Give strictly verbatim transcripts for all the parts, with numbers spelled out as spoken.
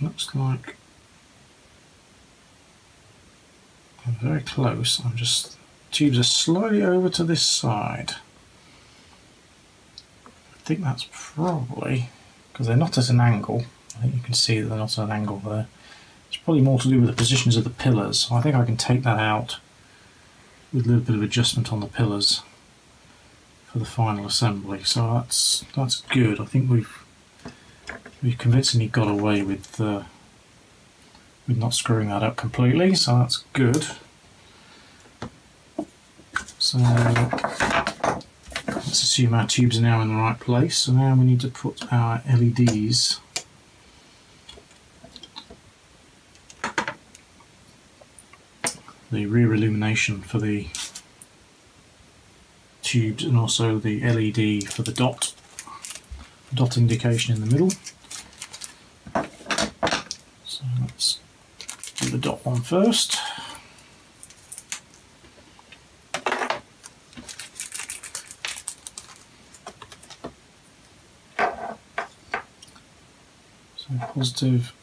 looks like I'm very close. I'm just, tubes are slightly over to this side. I think that's probably because they're not at an angle. I think you can see that they're not at an angle there. It's probably more to do with the positions of the pillars. So I think I can take that out with a little bit of adjustment on the pillars for the final assembly. So that's that's good. I think we've we've convincingly got away with uh, with not screwing that up completely. So that's good. So let's assume our tubes are now in the right place. So now we need to put our L E Ds. The rear illumination for the tubes and also the L E D for the dot, dot indication in the middle. So let's do the dot one first. So positive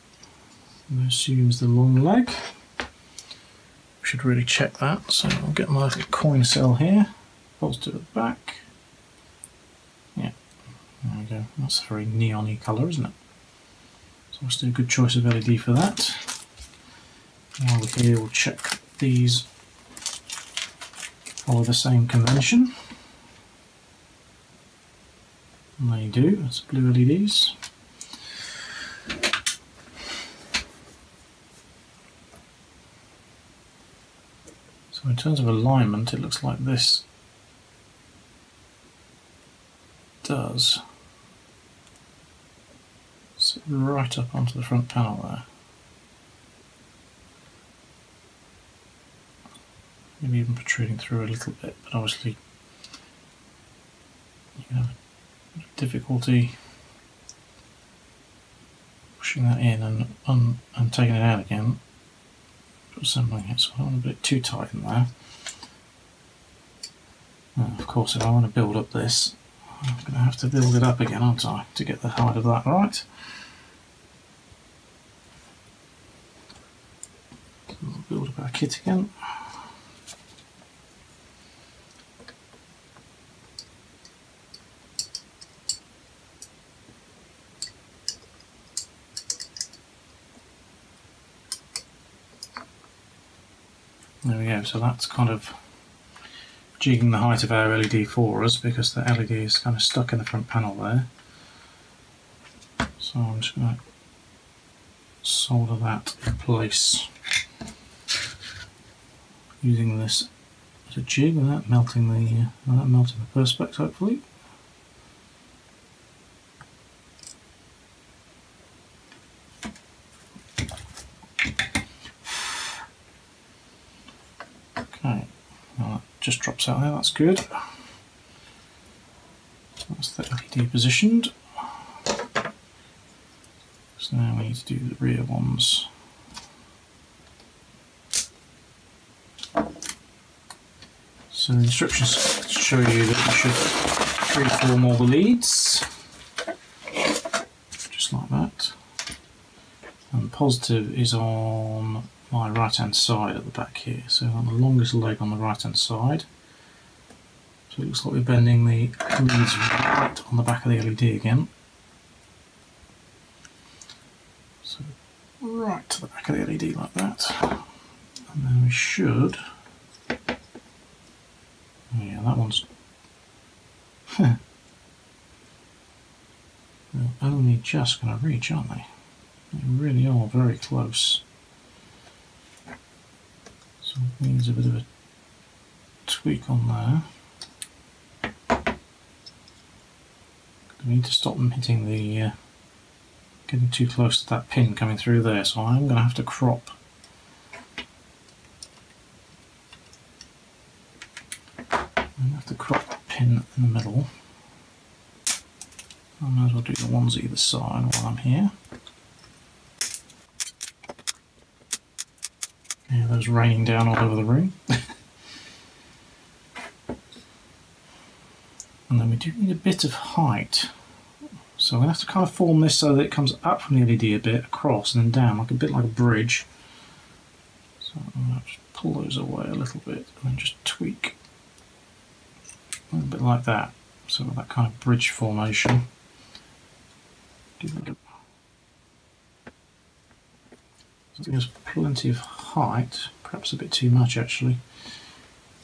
assumes the long leg. Should really check that, so I'll get my little coin cell here, positive at the back, yeah, there we go, that's a very neon-y colour, isn't it? So that's a good choice of L E D for that. While we're here, we'll check these, follow the same convention, and they do, that's blue L E Ds. In terms of alignment, it looks like this does sit right up onto the front panel there. Maybe even protruding through a little bit, but obviously you can have difficulty pushing that in and, un and taking it out again. Assembling it, so I don't want to put it too tight in there. And of course, if I want to build up this, I'm going to have to build it up again, aren't I, to get the height of that right. So we'll build up our kit again. There we go, so that's kind of jigging the height of our L E D for us because the L E D is kind of stuck in the front panel there. So I'm just going to solder that in place using this as a jig without melting the, without melting the perspex, hopefully. Just drops out there, that's good. So that's the L E D positioned. So now we need to do the rear ones. So the instructions show you that you should freeform all the leads, just like that. And positive is on my right hand side at the back here, so on the longest leg on the right hand side. So it looks like we're bending the leads right on the back of the L E D again. So right to the back of the L E D like that. And then we should, yeah, that one's huh. They're only just going to reach, aren't they? They really are very close. Needs a bit of a tweak on there. We need to stop them hitting the, uh, getting too close to that pin coming through there, so I'm going to have to crop. I'm going to have to crop the pin in the middle. I might as well do the ones either side while I'm here. Yeah, those raining down all over the room. And then we do need a bit of height. So I'm going to have to kind of form this so that it comes up from the L E D a bit, across and then down, like a bit like a bridge. So I'm going to just pull those away a little bit and then just tweak a little bit like that. So that kind of bridge formation. So there's plenty of height, perhaps a bit too much actually.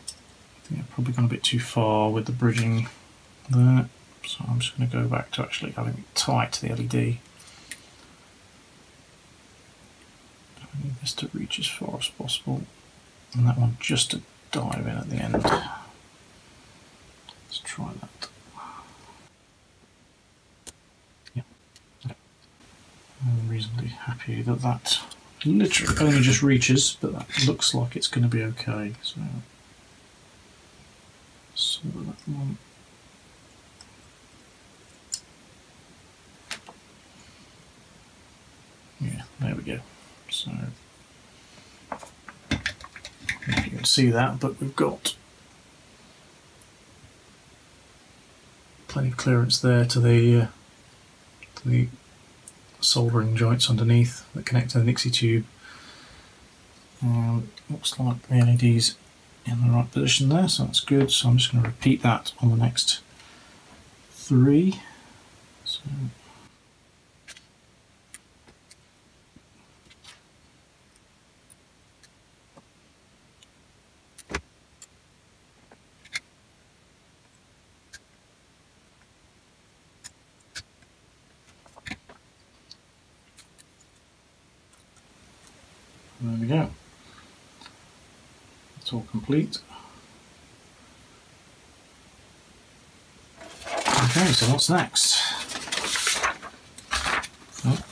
I think I've probably gone a bit too far with the bridging there. So I'm just going to go back to actually having it tight to the L E D. I need this to reach as far as possible, and that one just to dive in at the end. Let's try that. Yeah, okay. I'm reasonably happy that that literally only just reaches, but that looks like it's going to be okay. So, so that one. Yeah, there we go. So, I don't know if you can see that, but we've got plenty of clearance there to the uh, to the soldering joints underneath that connect to the Nixie tube. Um, looks like the L E D's in the right position there, so that's good. So I'm just going to repeat that on the next three. So, there we go. It's all complete. Okay, so what's next? Oh.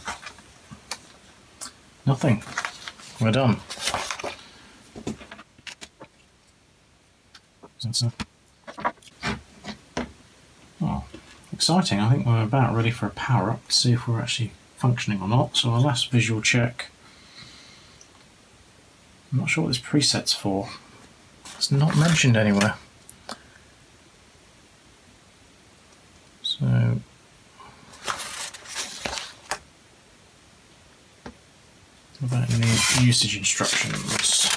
Nothing. We're done. Oh, exciting. I think we're about ready for a power up to see if we're actually functioning or not. So our last visual check. I'm not sure what this preset's for. It's not mentioned anywhere. So, what about any usage instructions?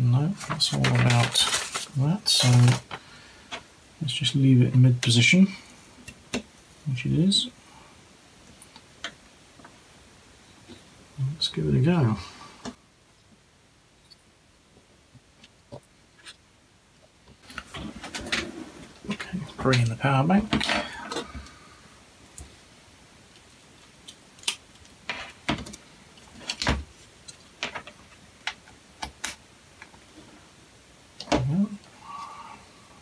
No, that's all about that. So, let's just leave it in mid position, which it is. Let's give it a go. Okay, bring in the power bank.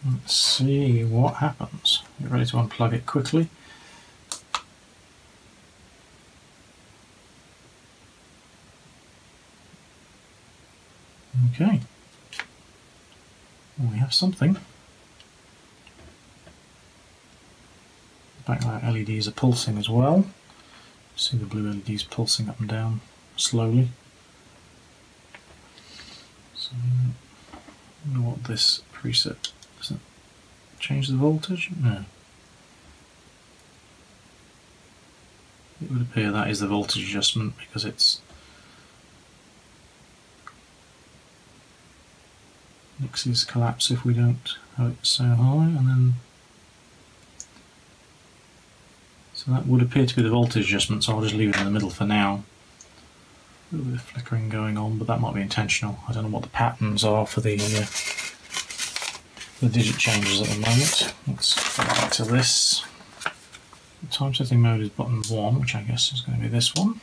Let's see what happens. Get ready to unplug it quickly. Okay, well, we have something. Backlight L E Ds are pulsing as well. See the blue L E Ds pulsing up and down slowly. So, I wonder what this preset does. It change the voltage? No. It would appear that is the voltage adjustment because it's Nixie's collapse if we don't have it so high, and then so that would appear to be the voltage adjustment, so I'll just leave it in the middle for now. A little bit of flickering going on, but that might be intentional. I don't know what the patterns are for the uh, the digit changes at the moment. Let's go back to this. The time setting mode is button one, which I guess is going to be this one.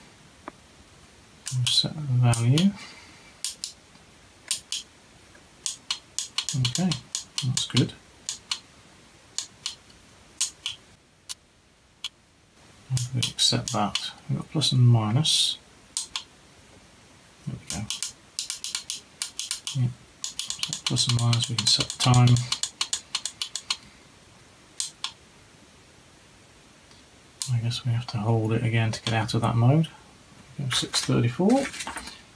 We'll set the value. Okay, that's good. We'll accept that. We've got plus and minus. There we go. Yeah. So plus and minus, we can set the time. I guess we have to hold it again to get out of that mode. Go six thirty-four.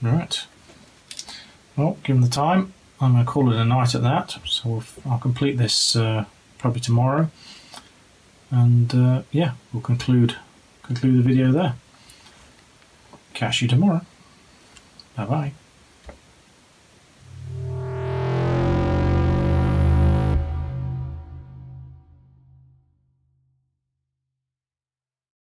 Right. Well, give them the time. I'm going to call it a night at that, so we'll, I'll complete this uh, probably tomorrow. And uh, yeah, we'll conclude conclude the video there. Catch you tomorrow. Bye bye.